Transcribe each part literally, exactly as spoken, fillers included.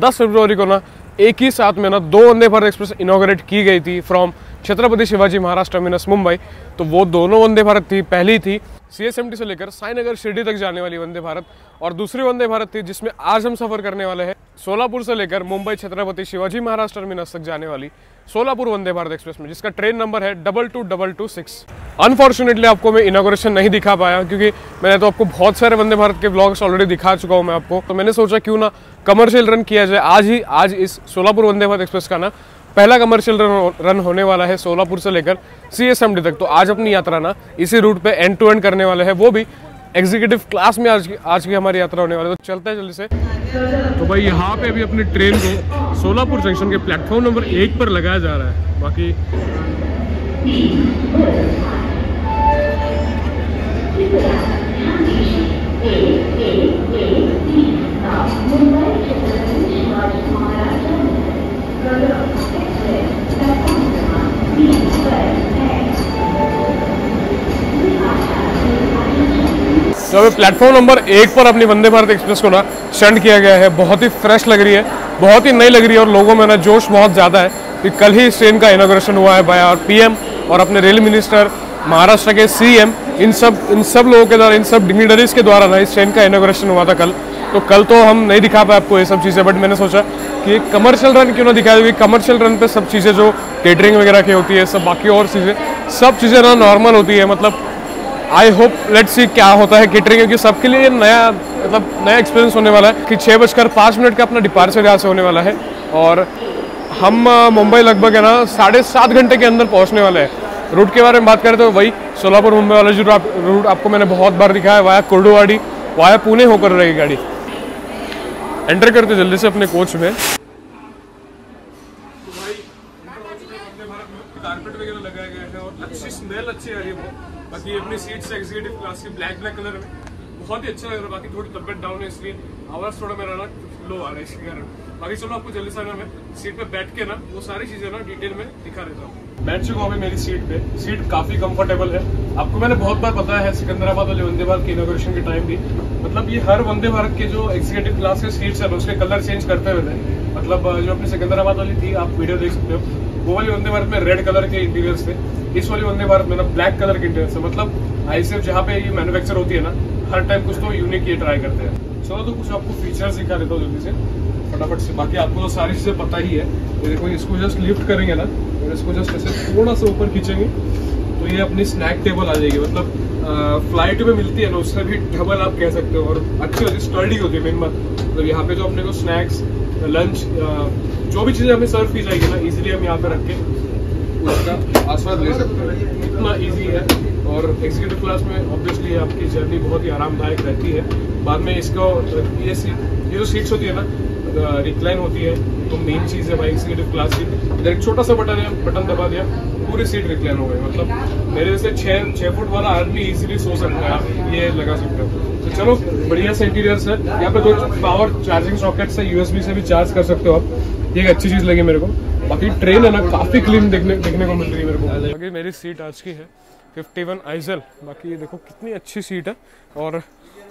दस फरवरी को ना एक ही साथ में ना दो वंदे भारत एक्सप्रेस इनॉग्रेट की गई थी फ्रॉम छत्रपति शिवाजी महाराज टर्मिनस मुंबई। तो वो दोनों वंदे भारत थी, पहली थी सीएसएमटी से लेकर साईनगर शिरडी तक जाने वाली वंदे भारत और दूसरी वंदे भारत थी जिसमें आज हम सफ़र करने वाले हैं सोलापुर से लेकर मुंबई छत्रपति शिवाजी महाराज टर्मिनस तक जाने वाली सोलापुर वंदे भारत एक्सप्रेस में, जिसका ट्रेन नंबर है double two double two six. Unfortunately आपको मैं इनॉग्रेशन नहीं दिखा पाया क्योंकि मैंने तो आपको बहुत सारे वंदे भारत के ब्लॉग्स ऑलरेडी दिखा चुका हूँ मैं आपको। तो मैंने सोचा क्यों ना कमर्शियल रन किया जाए आज ही। आज इस सोलापुर वंदे भारत एक्सप्रेस का ना पहला कमर्शियल रन रन होने वाला है सोलापुर से लेकर सीएसएमडी तक। तो आज अपनी यात्रा ना इसी रूट पे एंड टू एंड करने वाले हैं, वो भी एग्जीक्यूटिव क्लास में आज की आज की हमारी यात्रा होने वाली है। तो चलते हैं जल्दी से। तो भाई यहाँ पे अभी अपनी ट्रेन को सोलापुर जंक्शन के प्लेटफॉर्म नंबर एक पर लगाया जा रहा है। बाकी तो अभी प्लेटफॉर्म नंबर एक पर अपनी वंदे भारत एक्सप्रेस को ना स्टंट किया गया है। बहुत ही फ्रेश लग रही है, बहुत ही नई लग रही है और लोगों में ना जोश बहुत ज़्यादा है कि कल ही इस ट्रेन का इनॉग्रेशन हुआ है बाय आवर पीएम और अपने रेल मिनिस्टर, महाराष्ट्र के सीएम, इन सब इन सब लोगों के द्वारा, इन सब डिग्निटरीज के द्वारा ना इस ट्रेन का इनॉग्रेशन हुआ था कल। तो कल तो हम नहीं दिखा पाए आपको ये सब चीज़ें, बट मैंने सोचा कि कमर्शियल रन क्यों ना दिखाया, क्योंकि कमर्शियल रन पे सब चीज़ें जो कैटरिंग वगैरह की होती है, सब बाकी और चीज़ें, सब चीज़ें ना नॉर्मल होती है। मतलब आई होप लेट्स सी क्या होता है कैटरिंग, क्योंकि सबके लिए नया मतलब नया एक्सपीरियंस होने वाला है। कि छः बजकर पाँच मिनट का अपना डिपार्चर यहाँ से होने वाला है और हम मुंबई लगभग है ना साढ़े सात घंटे के अंदर पहुँचने वाले हैं। रूट के बारे में बात करें तो वही सोलापुर मुंबई वाला जो रूट आपको मैंने बहुत बार दिखाया है, वाया कुर्डुवाडी वाया पुणे होकर रहेगी गाड़ी। एंटर करते जल्दी से अपने कोच में। तो भाई कारपेट वगैरह लगाए गए हैं और अच्छी स्मेल अच्छी आ रही है। बाकी अपनी सीट से एग्जीक्यूटिव क्लास की ब्लैक ब्लैक कलर में बहुत ही अच्छा लग रहा है। बाकी थोड़ी तबियत डाउन है इसलिए आवाज़ थोड़ा मेरा ना लो आ रहा है इसके कारण। बाकी चलो आपको जल्दी से ना मैं सीट पे बैठ के ना वो सारी चीजें ना डिटेल में दिखा देता हूँ। बैठ चुका हूँ मेरी सीट पे। सीट काफी कंफर्टेबल है। आपको मैंने बहुत बार बताया है सिकंदराबाद वाले वंदे भारत के इनॉग्रेशन के टाइम भी, मतलब ये हर वंदे भारत के जो एग्जीक्यूटिव क्लास के सीट्स है उसके कलर चेंज करते हुए थे। मतलब जो अपनी सिकंदराबाद वाली थी, आप वीडियो देख सकते हो, वो वाली वंदे भारत में रेड कलर के इंटीरियर्स थे, इस वाली वंदे भारत में ना ब्लैक कलर के इंटीरियर्स है। मतलब आई सिर्फ जहाँ पे ये मैन्युफैक्चर होती है ना हर टाइम कुछ तो यूनिक ये ट्राई करते हैं। चलो तो कुछ आपको फीचर्स दिखा देता हूँ जल्दी से फटाफट से। बाकी आपको तो सारी चीज़ें पता ही है। ये देखो, इसको जस्ट लिफ्ट करेंगे ना और इसको जस्ट ऐसे थोड़ा सा ऊपर खींचेंगे तो ये अपनी स्नैक टेबल आ जाएगी। मतलब फ्लाइट में मिलती है ना उससे भी डबल आप कह सकते हो, और अच्छी होती है, स्टर्डी होती है मेन बात। मतलब यहाँ पे जो अपने को स्नैक्स, लंच, जो भी चीज़ें हमें सर्व की जाएगी ना इजीली हम यहाँ पे रख के उसका आस्वाद ले सकते हैं, इतना ईजी है। और एग्जीक्यूटिव क्लास में ऑब्वियसली आपकी जर्नी बहुत ही आरामदायक रहती है। बाद में इसको ये सीट, ये जो सीट्स होती है ना रिक्लाइन होती है, तो मेन चीज़ है भाई एग्जीक्यूटिव क्लास की। इधर एक छोटा सा बटन है, बटन दबा दिया पूरी सीट रिक्लाइन हो गई। मतलब मेरे जैसे छः छः फुट वाला आदमी इजीली सो सकता है, ये लगा सकते हो। तो चलो बढ़िया से इंटीरियर्स है। यहाँ पे दो पावर चार्जिंग सॉकेट्स है, यूएसबी से भी चार्ज कर सकते हो आप, ये एक अच्छी चीज़ लगी मेरे को। बाकी ट्रेन है ना काफ़ी क्लीन देखने देखने को मिल रही है मेरे को। बाकी मेरी सीट आज की है फिफ्टी वन आइजल। बाकी ये देखो कितनी अच्छी सीट है और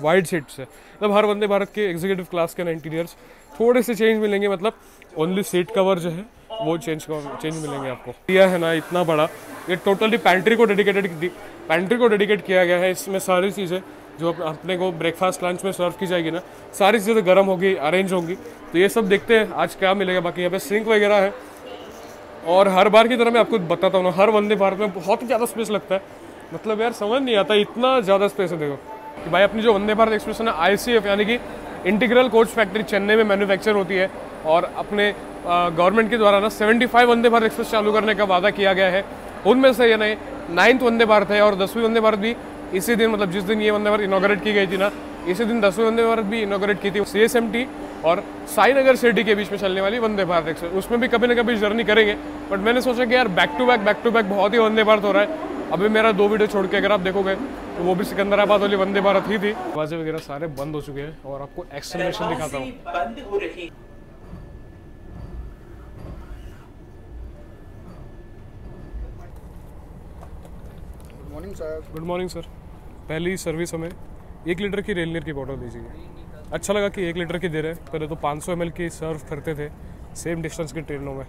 वाइड सीट्स है। मतलब हर वंदे भारत के एग्जीक्यूटिव क्लास के ना इंटीरियर्स थोड़े से चेंज मिलेंगे, मतलब ओनली सीट कवर जो है वो चेंज चेंज मिलेंगे आपको। दिया है ना इतना बड़ा, ये टोटली पैंट्री को डेडिकेटेड पैंट्री को डेडिकेट किया गया है। इसमें सारी चीज़ें जो अपने को ब्रेकफास्ट लंच में सर्व की जाएगी ना सारी चीज़ें गर्म होगी, अरेंज होंगी। तो ये सब देखते हैं आज क्या मिलेगा। बाकी यहाँ पे सिंक वगैरह है और हर बार की तरह मैं आपको बताता हूँ ना हर वंदे भारत में बहुत ही ज़्यादा स्पेस लगता है। मतलब यार समझ नहीं आता इतना ज़्यादा स्पेस है। देखो कि भाई अपनी जो वंदे भारत एक्सप्रेस है ना आईसीएफ यानी कि इंटीग्रल कोच फैक्ट्री चेन्नई में मैन्युफैक्चर होती है और अपने गवर्नमेंट के द्वारा ना पचहत्तर वंदे भारत एक्सप्रेस चालू करने का वादा किया गया है। उनमें से ये नहीं नाइन्थ वंदे भारत है और दसवीं वंदे भारत भी इसी दिन, मतलब जिस दिन ये वंदे भारत इनॉग्रेट की गई थी ना इसी दिन दसवीं वंदे भारत भी इनॉग्रेट की थी। सी एस एम टी और साईनगर शिरडी के बीच में चलने वाली वंदे भारत एक्सप्रेस, उसमें भी कभी ना कभी जर्नी करेंगे। बट मैंने सोचा कि यार back to back back to back बहुत ही वंदे भारत हो रहा है। अभी मेरा दो वीडियो छोड़ के अगर आप देखोगे तो वो भी सिकंदराबाद वाली वंदे भारत ही थी। आवाजें वगैरह सारे बंद हो चुके हैं और आपको एक्सप्लेनेशन दिखाता हूँ। Good morning sir. पहली सर्विस हमें एक लीटर की रेलनीर की बोतल दीजिए। अच्छा लगा कि एक लीटर की दे रहे, पहले तो पाँच सौ एम एल की सर्व करते थे सेम डिस्टेंस की ट्रेनों में।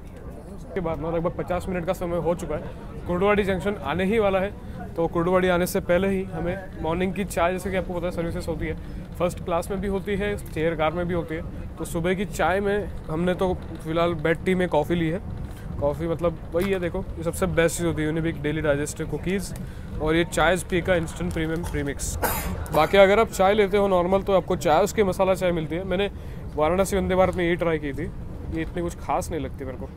के बाद में लगभग पचास मिनट का समय हो चुका है, कुर्डुवाड़ी जंक्शन आने ही वाला है। तो कुर्डुवाड़ी आने से पहले ही हमें मॉर्निंग की चाय, जैसे कि आपको पता है सर्विसेज होती है, फर्स्ट क्लास में भी होती है, चेयर कार में भी होती है। तो सुबह की चाय में हमने तो फिलहाल बेड टी में कॉफ़ी ली है। कॉफ़ी मतलब वही है, देखो ये सबसे बेस्ट चीज़ होती है, यूनिबिक डेली डाइजेस्टिव कुकीज़ और ये चाय स्पी का इंस्टेंट प्रीमियम प्रीमिक्स। बाकी अगर आप चाय लेते हो नॉर्मल तो आपको चाय उसकी मसाला चाय मिलती है। मैंने वाराणसी वंदे भारत में ये ट्राई की थी, ये इतनी कुछ खास नहीं लगती मेरे को।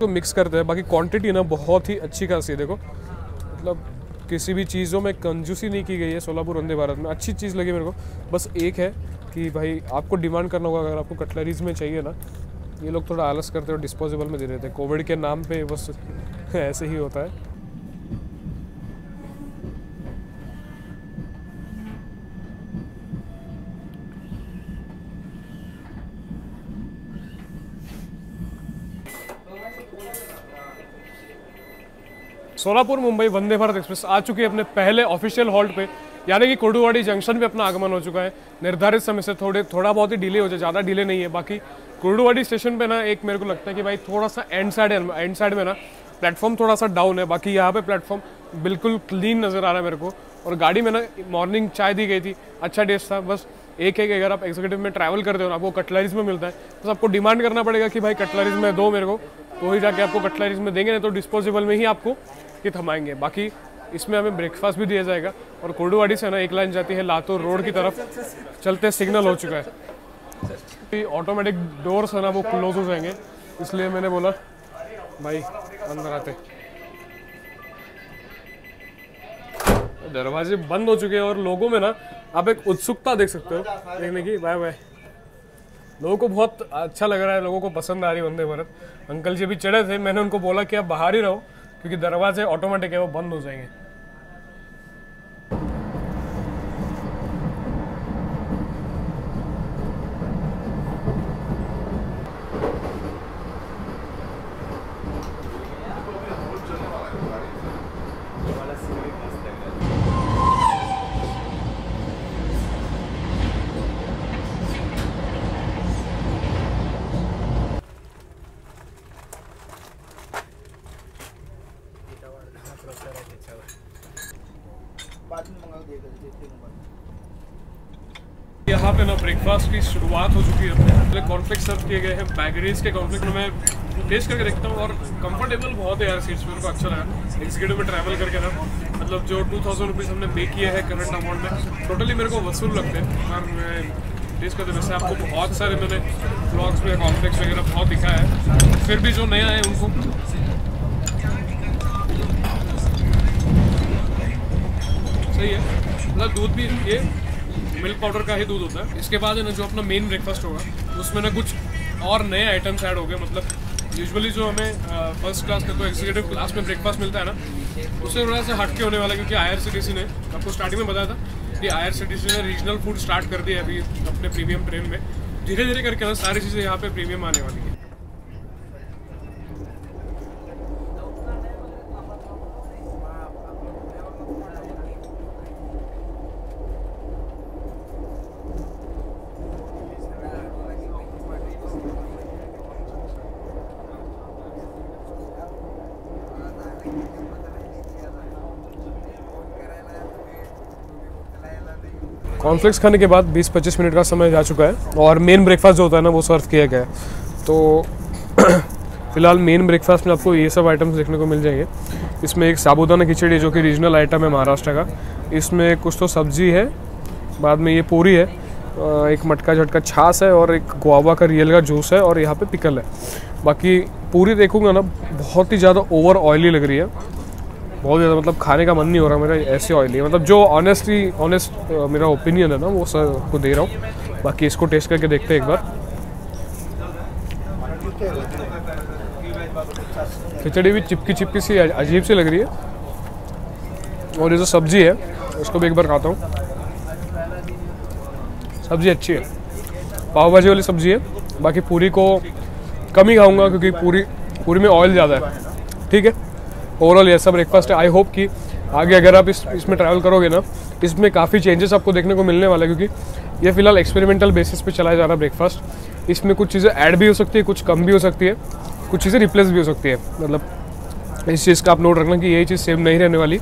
तो मिक्स करते हैं, बाकी क्वांटिटी ना बहुत ही अच्छी खासी है। देखो मतलब किसी भी चीज़ों में कंजूसी नहीं की गई है सोलापुर वंदे भारत में। अच्छी चीज़ लगी मेरे को, बस एक है कि भाई आपको डिमांड करना होगा अगर आपको कटलरीज में चाहिए ना। ये लोग थोड़ा आलस करते हैं, डिस्पोजेबल में दे देते हैं, कोविड के नाम पे बस ऐसे ही होता है। सोलापुर मुंबई वंदे भारत एक्सप्रेस आ चुकी है अपने पहले ऑफिशियल हॉल्ट पे, यानी कि कुर्डुवाड़ी जंक्शन पे अपना आगमन हो चुका है। निर्धारित समय से थोड़े थोड़ा बहुत ही डिले हो जाए, ज़्यादा डिले नहीं है। बाकी कुर्डुवाड़ी स्टेशन पे ना एक मेरे को लगता है कि भाई थोड़ा सा एंड साइड एंड साइड में ना प्लेटफॉर्म थोड़ा सा डाउन है। बाकी यहाँ पे प्लेटफॉर्म बिल्कुल क्लीन नज़र आ रहा है मेरे को। और गाड़ी में ना मॉर्निंग चाय दी गई थी, अच्छा टेस्ट था। बस एक है कि अगर आप एग्जीक्यूटिव में ट्रैवल करते हो आपको कटलरीज में मिलता है, बस आपको डिमांड करना पड़ेगा कि भाई कटलरीज में दो मेरे को, तो ही जाके आपको कटलरीज में देंगे, नहीं तो डिस्पोजेबल में ही आपको कि थमाएंगे। बाकी इसमें हमें ब्रेकफास्ट भी दिया जाएगा। और कुर्डुवाड़ी से ना एक लाइन जाती है लातूर रोड की तरफ, चलते सिग्नल हो चुका है, ऑटोमेटिक डोर्स है ना वो क्लोज हो जाएंगे, इसलिए मैंने बोला भाई अंदर आते। दरवाजे बंद हो चुके हैं और लोगों में ना आप एक उत्सुकता देख सकते हो देखने की। बाय बाय, लोगों को बहुत अच्छा लग रहा है, लोगों को पसंद आ रही है वंदे भारत। अंकल जी भी चढ़े थे, मैंने उनको बोला कि आप बाहर ही रहो क्योंकि दरवाजे ऑटोमेटिक है वो बंद हो जाएंगे। यहाँ पे ना ब्रेकफास्ट की शुरुआत हो चुकी है। अपने कॉर्नफ्लेक्स सर्व किए गए हैं, बैगरीज के कॉर्नफ्लेक्स में टेस्ट करके देखता हूँ और कंफर्टेबल बहुत है यार सीट्स, मेरे को अच्छा लगा। एग्जीक्यूटिव में ट्रैवल करके ना मतलब जो टू थाउजेंड रुपीज़ हमने पे किए हैं करंट अमाउंट में, टोटली मेरे को वसूल लगते हैं। और मैं टेस्ट करते, वैसे आपको बहुत सारे मैंने ब्लॉग्स में कॉर्नफ्लेक्स वगैरह बहुत दिखाया है, फिर भी जो नया है उनको सही है। मतलब दूध भी ये मिल्क पाउडर का ही दूध होता है। इसके बाद है ना जो अपना मेन ब्रेकफास्ट होगा उसमें ना कुछ और नए आइटम्स ऐड हो गए। मतलब यूजुअली जो हमें फर्स्ट क्लास का तो एग्जीक्यूटिव क्लास में ब्रेकफास्ट मिलता है ना, उससे थोड़ा सा हटके होने वाला, क्योंकि I R C T C ने आपको स्टार्टिंग में बताया था कि I R C T C ने रीजनल फूड स्टार्ट कर दिया अभी अपने प्रीमियम ट्रेन में। धीरे धीरे करके ना सारी चीज़ें यहाँ पर प्रीमियम आने वाली है। कॉर्नफ्लेक्स खाने के बाद बीस पच्चीस मिनट का समय जा चुका है और मेन ब्रेकफास्ट जो होता है ना वो सर्व किया गया है। तो फिलहाल मेन ब्रेकफास्ट में आपको ये सब आइटम्स देखने को मिल जाएंगे। इसमें एक साबूदाना खिचड़ी जो कि रीजनल आइटम है महाराष्ट्र का, इसमें कुछ तो सब्जी है, बाद में ये पूरी है, एक मटका झटका छाछ है और एक गुआवा का रियल का जूस है और यहाँ पे पिकल है। बाकी पूरी देखूँगा ना बहुत ही ज़्यादा ओवर ऑयली लग रही है, बहुत ज़्यादा मतलब खाने का मन नहीं हो रहा मेरा, ऐसे ऑयली है। मतलब जो ऑनेस्टली ऑनेस्ट मेरा ओपिनियन है ना वो सर को दे रहा हूँ। बाकी इसको टेस्ट करके देखते हैं एक बार। खिचड़ी भी चिपकी चिपकी सी अजीब सी लग रही है और ये जो सब्ज़ी है उसको भी एक बार खाता हूँ, सब्ज़ी अच्छी है, पाव भाजी वाली सब्ज़ी है। बाकी पूरी को कम ही खाऊँगा क्योंकि पूरी पूरी में ऑयल ज़्यादा है। ठीक है, ओवरऑल ऐसा ब्रेकफास्ट है। आई होप कि आगे अगर आप इस इसमें ट्रैवल करोगे ना, इसमें काफ़ी चेंजेस आपको देखने को मिलने वाला है, क्योंकि ये फिलहाल एक्सपेरिमेंटल बेसिस पे चलाया जा रहा है ब्रेकफास्ट। इसमें कुछ चीज़ें ऐड भी हो सकती है, कुछ कम भी हो सकती है, कुछ चीज़ें रिप्लेस भी हो सकती है। मतलब इस चीज़ का आप नोट रखना कि यही चीज़ सेम नहीं रहने वाली।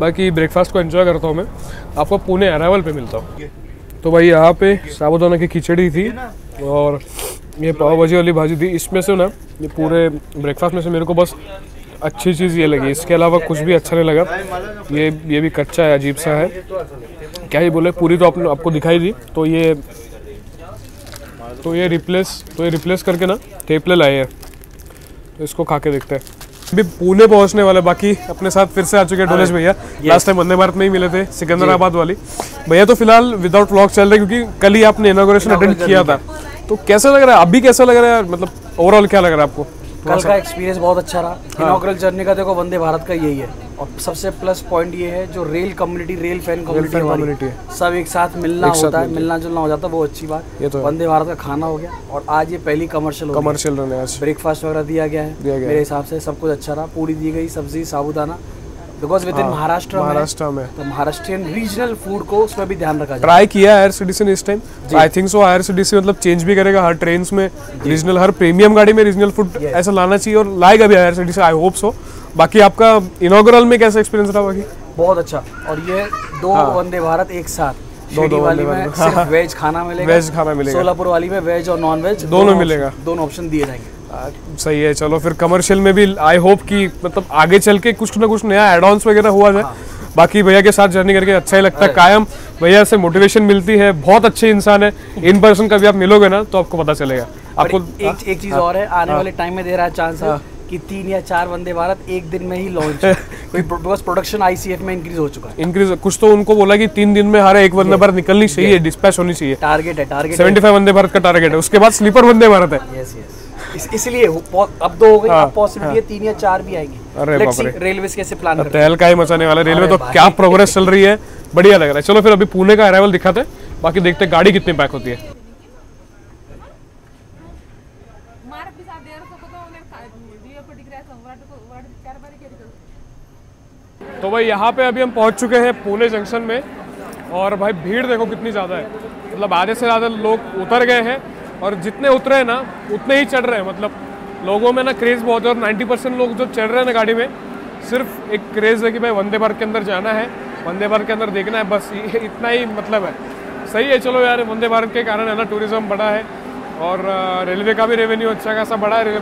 बाकी ब्रेकफास्ट को एंजॉय करता हूँ मैं। आपको पुणे अरावल पे मिलता हूँ। तो भाई यहाँ पे साबुदाना की खिचड़ी थी और ये पाव भाजी वाली भाजी थी। इसमें से ना ये पूरे ब्रेकफास्ट में से मेरे को बस अच्छी चीज़ ये लगी, इसके अलावा कुछ भी अच्छा नहीं लगा। ये ये भी कच्चा है, अजीब सा है, क्या ही बोले। पूरी तो आप, आपको दिखाई दी। तो ये तो ये रिप्लेस तो ये रिप्लेस करके ना थेपले लाए हैं, तो इसको खा के देखते हैं। अभी पुणे पहुंचने वाले। बाकी अपने साथ फिर से आ चुके हैं डोलेश भैया। लास्ट टाइम वंदे भारत में ही मिले थे, सिकंदराबाद वाली। भैया तो फिलहाल विदाउट व्लॉग चल रहे, क्योंकि कल ही आपने इनॉग्रेशन अटेंड किया था, तो कैसा लग रहा है अभी? कैसा लग रहा है, मतलब ओवरऑल क्या लग रहा है आपको? कल का एक्सपीरियंस बहुत अच्छा रहा। हाँ। इनॉग्रल जर्नी का देखो वंदे भारत का यही है, और सबसे प्लस पॉइंट ये है जो rail community, rail fan community है, सब एक साथ मिलना एक होता है, मिलना जुलना हो जाता है, वो अच्छी बात। ये तो वंदे भारत का खाना हो गया, और आज ये पहली कमर्शियल कमर्शियल ब्रेकफास्ट वगैरह दिया गया है। मेरे हिसाब से सब कुछ अच्छा रहा। पूरी दी गई, सब्जी, साबुदाना, because with in Maharashtra Maharashtra में तो महाराष्ट्रियन रीजनल फूड को उसमें भी ध्यान रखा जाए। ट्राई किया आयर सिटीसी ने इस time, I think so IRCTC मतलब चेंज भी करेगा। हर ट्रेन में रीजनल, हर प्रीमियम गाड़ी में रीजनल फूड ऐसा लाना चाहिए, और लाएगा भी आयर सिटीसी, आई होप सो। बाकी आपका इनॉग्रल में कैसा एक्सपीरियंस रहा? बाकी बहुत अच्छा। और ये दो वंदे भारत एक साथ, दो दो वाली में सिर्फ वेज खाना मिलेगा, वेज खाना मिलेगा। सोलापुर वाली में वेज और नॉन वेज दोनों मिलेगा, दोनों ऑप्शन दिए जाएंगे। सही है। चलो फिर कमर्शियल में भी आई होप कि मतलब आगे चल के कुछ ना कुछ नया एडवांस वगैरह हुआ जाए। हाँ। बाकी भैया के साथ जर्नी करके अच्छा ही लगता है कायम। भैया से मोटिवेशन मिलती है, बहुत अच्छे इंसान है। इन पर्सन कभी आप मिलोगे ना तो आपको पता चलेगा। आपको एक, एक चीज और है, आने वाले टाइम में दे रहा है चांस कि तीन या चार वंदे भारत एक दिन में ही लॉन्च बिकॉज प्रोडक्शन आईसीएफ में इंक्रीज हो चुका है। इंक्रीज कुछ तो उनको बोला कि तीन दिन में हर एक वंदे भारत निकलनी चाहिए, डिस्पैच होनी चाहिए। टारगेट है, target seventy five Vande Bharat का टारगेट है, उसके बाद स्लीपर वंदे भारत है। इस, इसलिए अब दो हो गई, अब पॉसिबिलिटी तीन या चार भी आएंगी। अरे रेलवेज कैसे प्लान करते हैं, तहलका ही मचाने वाला रेलवे। तो क्या प्रोग्रेस चल रही है, बढ़िया लग रहा है। चलो फिर अभी पुणे का अराइवल दिखाते हैं, बाकी देखते हैं गाड़ी कितनी पैक होती है। तो भाई यहाँ पे अभी हम पहुँच चुके हैं पुणे जंक्शन में, और भाई भीड़ देखो कितनी ज़्यादा है। मतलब आधे से ज़्यादा लोग उतर गए हैं, और जितने उतरे हैं ना उतने ही चढ़ रहे हैं। मतलब लोगों में ना क्रेज़ बहुत है, और नब्बे परसेंट लोग जो चढ़ रहे हैं ना गाड़ी में, सिर्फ एक क्रेज़ है कि भाई वंदे भारत के अंदर जाना है, वंदे भारत के अंदर देखना है, बस इतना ही मतलब है। सही है। चलो यार, वंदे भारत के कारण है ना टूरिज़्म बढ़ा है, और रेलवे का भी रेवेन्यू अच्छा खासा बढ़ा है।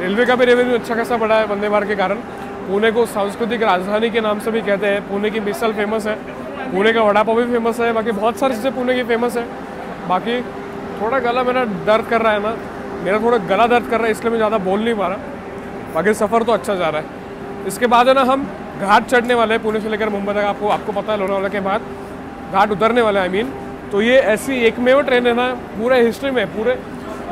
रेलवे का भी रेवेन्यू अच्छा खासा बढ़ा है वंदे भारत के कारण। पुणे को सांस्कृतिक राजधानी के नाम से भी कहते हैं। पुणे की मिसल फेमस है, पुणे का वड़ा पाव भी फेमस है, बाकी बहुत सारी चीज़ें पुणे की फेमस है। बाकी थोड़ा गला मेरा दर्द कर रहा है ना, मेरा थोड़ा गला दर्द कर रहा है, इसलिए मैं ज़्यादा बोल नहीं पा रहा। बाकी सफ़र तो अच्छा जा रहा है। इसके बाद है ना हम घाट चढ़ने वाले हैं, पुणे से लेकर मुंबई तक। आपको आपको पता है लोनावाला के बाद घाट उतरने वाले आई मीन। तो ये ऐसी एकमेव ट्रेन है ना पूरे हिस्ट्री में, पूरे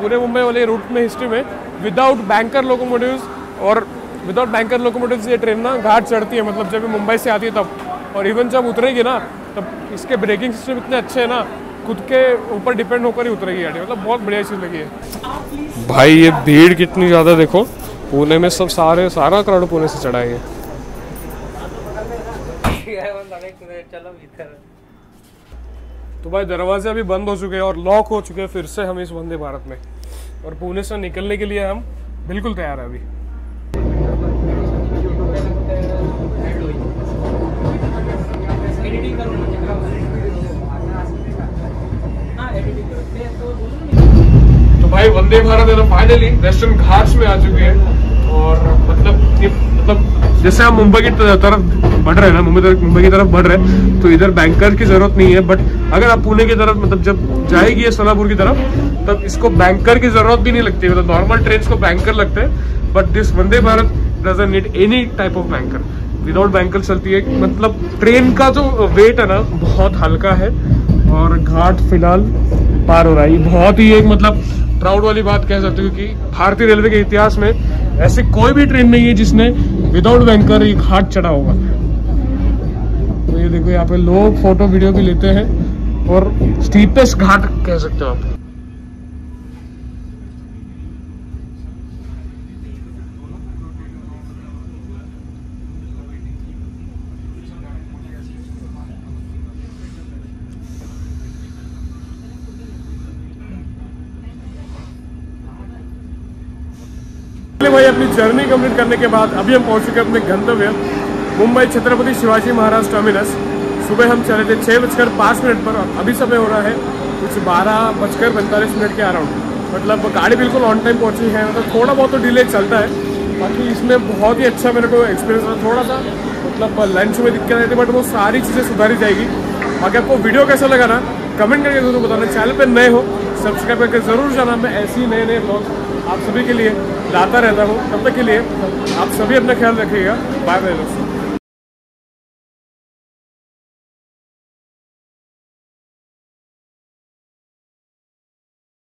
पूरे मुंबई वाले रूट में, हिस्ट्री में, विदाउट बैंकर लोकोमोटिव्स। और विदाउट बैंकर लोकोमोटिव्स ये ट्रेन ना घाट चढ़ती है, मतलब जब मुंबई से आती है तब, और इवन जब उतरेगी ना तब। इसके ब्रेकिंग सिस्टम इतने अच्छे हैं ना, खुद के ऊपर डिपेंड होकर ही उतरेगी गाड़ी। मतलब बहुत बढ़िया चीज़ लगी है। भाई ये भीड़ कितनी ज़्यादा देखो, पुणे में सब सारे सारा क्राउड पुणे से चढ़ा है। तो भाई दरवाजे अभी बंद हो चुके हैं और लॉक हो चुके हैं फिर से हम इस वंदे भारत में, और पुणे से निकलने के लिए हम बिल्कुल तैयार है अभी। तो भाई वंदे भारत है ना फाइनली वेस्टर्न घाट्स में आ चुके हैं, और मतलब ये मतलब जैसे हम मुंबई की तरफ बढ़ रहे हैं ना, मुंबई तरफ मुंबई की तरफ बढ़ रहे हैं, तो इधर बैंकर की जरूरत नहीं है। बट अगर आप पुणे की तरफ मतलब जब जाएगी ये सोलापुर की तरफ, तब इसको बैंकर की जरूरत भी नहीं लगती है। मतलब नॉर्मल ट्रेन को बैंकर लगते हैं, but this Vande Bharat doesn't need any type of banker, without banker चलती है। मतलब ट्रेन का जो वेट है ना बहुत हल्का है, और घाट फिलहाल पार हो रहा है। बहुत ही एक मतलब प्राउड वाली बात कह सकते हो, क्योंकि भारतीय रेलवे के इतिहास में ऐसी कोई भी ट्रेन नहीं है जिसने विदाउट बैंकर ये घाट चढ़ा होगा। तो ये देखो यहाँ पे लोग फोटो वीडियो भी लेते हैं, और स्टीपेस्ट घाट कह सकते हो आप। भाई अपनी जर्नी कंप्लीट करने के बाद अभी हम पहुँच चुके अपने गंतव्य मुंबई छत्रपति शिवाजी महाराज टर्मिनस। सुबह हम चले थे छः बजकर पाँच मिनट पर, अभी समय हो रहा है कुछ बारह बजकर पैंतालीस मिनट के अराउंड, मतलब गाड़ी बिल्कुल ऑन टाइम पहुँची है। मतलब थोड़ा बहुत तो डिले चलता है, बाकी इसमें बहुत ही अच्छा मेरे को एक्सपीरियंस रहा। थोड़ा सा मतलब लंच में दिक्कत आई थी, बट वो सारी चीज़ें सुधारी जाएगी। बाकी आपको वीडियो कैसा लगा ना कमेंट करके जरूर बताना। चैनल पर नए हो सब्सक्राइब करके ज़रूर जाना। मैं ऐसे ही नए नए ब्लॉग्स आप सभी के लिए लाता रहता हूँ। तब तक के लिए आप सभी अपना ख्याल रखिएगा। बाय बाय दोस्तों।